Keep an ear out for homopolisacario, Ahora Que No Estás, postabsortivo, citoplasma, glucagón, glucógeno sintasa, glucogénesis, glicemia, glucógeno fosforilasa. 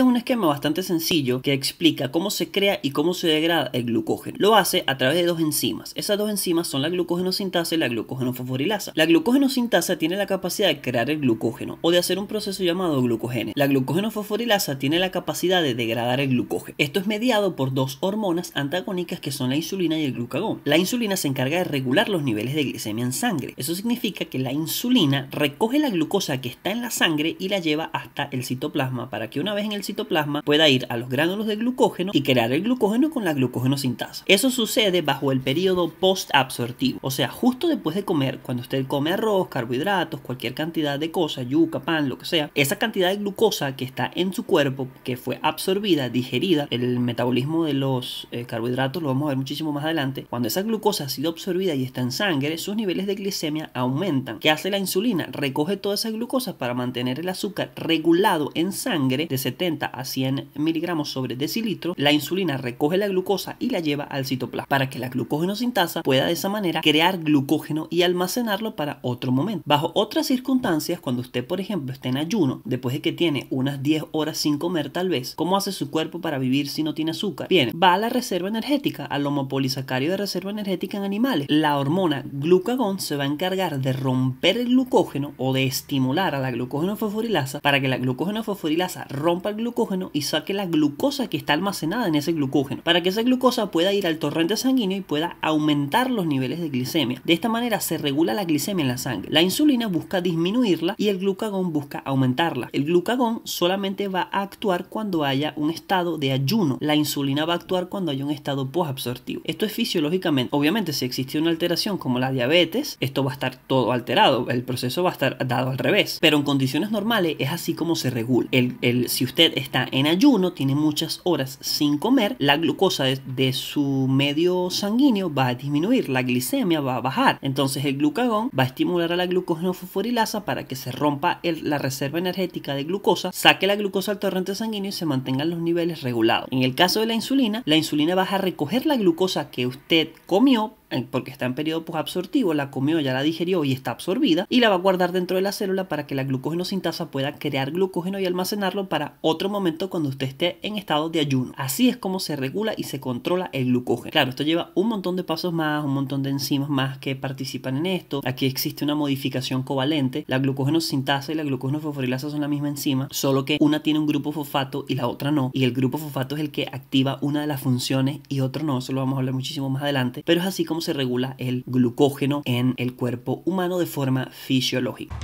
Este es un esquema bastante sencillo que explica cómo se crea y cómo se degrada el glucógeno. Lo hace a través de dos enzimas. Esas dos enzimas son la glucógeno sintasa y la glucógeno fosforilasa. La glucógeno sintasa tiene la capacidad de crear el glucógeno o de hacer un proceso llamado glucogénesis. La glucógeno fosforilasa tiene la capacidad de degradar el glucógeno. Esto es mediado por dos hormonas antagónicas que son la insulina y el glucagón. La insulina se encarga de regular los niveles de glicemia en sangre. Eso significa que la insulina recoge la glucosa que está en la sangre y la lleva hasta el citoplasma para que una vez en el citoplasma pueda ir a los gránulos de glucógeno y crear el glucógeno con la glucógeno sintasa. Eso sucede bajo el periodo postabsortivo, o sea, justo después de comer, cuando usted come arroz, carbohidratos, cualquier cantidad de cosas, yuca, pan, lo que sea, esa cantidad de glucosa que está en su cuerpo, que fue absorbida, digerida, el metabolismo de los carbohidratos lo vamos a ver muchísimo más adelante, cuando esa glucosa ha sido absorbida y está en sangre, sus niveles de glicemia aumentan. ¿Qué hace la insulina? Recoge toda esa glucosa para mantener el azúcar regulado en sangre de 70 a 100 miligramos sobre decilitro. La insulina recoge la glucosa y la lleva al citoplasma para que la glucógeno sintasa pueda de esa manera crear glucógeno y almacenarlo para otro momento. Bajo otras circunstancias, cuando usted por ejemplo está en ayuno, después de que tiene unas 10 horas sin comer tal vez, ¿cómo hace su cuerpo para vivir si no tiene azúcar? Bien, va a la reserva energética, al homopolisacario de reserva energética en animales. La hormona glucagón se va a encargar de romper el glucógeno o de estimular a la glucógeno fosforilasa para que la glucógeno fosforilasa rompa el glucógeno y saque la glucosa que está almacenada en ese glucógeno, para que esa glucosa pueda ir al torrente sanguíneo y pueda aumentar los niveles de glicemia. De esta manera se regula la glicemia en la sangre. La insulina busca disminuirla y el glucagón busca aumentarla. El glucagón solamente va a actuar cuando haya un estado de ayuno. La insulina va a actuar cuando haya un estado posabsortivo. Esto es fisiológicamente. Obviamente, si existe una alteración como la diabetes, esto va a estar todo alterado. El proceso va a estar dado al revés. Pero en condiciones normales es así como se regula. Si usted está en ayuno, tiene muchas horas sin comer, la glucosa de su medio sanguíneo va a disminuir, la glicemia va a bajar. Entonces el glucagón va a estimular a la glucógeno fosforilasa para que se rompa la reserva energética de glucosa, saque la glucosa al torrente sanguíneo y se mantengan los niveles regulados. En el caso de la insulina va a recoger la glucosa que usted comió, porque está en periodo posabsortivo, la comió, ya la digerió y está absorbida, y la va a guardar dentro de la célula para que la glucógeno sintasa pueda crear glucógeno y almacenarlo para otro momento cuando usted esté en estado de ayuno. Así es como se regula y se controla el glucógeno. Claro, esto lleva un montón de pasos más, un montón de enzimas más que participan en esto. Aquí existe una modificación covalente. La glucógeno sintasa y la glucógeno fosforilasa son la misma enzima, solo que una tiene un grupo fosfato y la otra no, y el grupo fosfato es el que activa una de las funciones y otro no. Eso lo vamos a hablar muchísimo más adelante, pero es así como se regula el glucógeno en el cuerpo humano de forma fisiológica.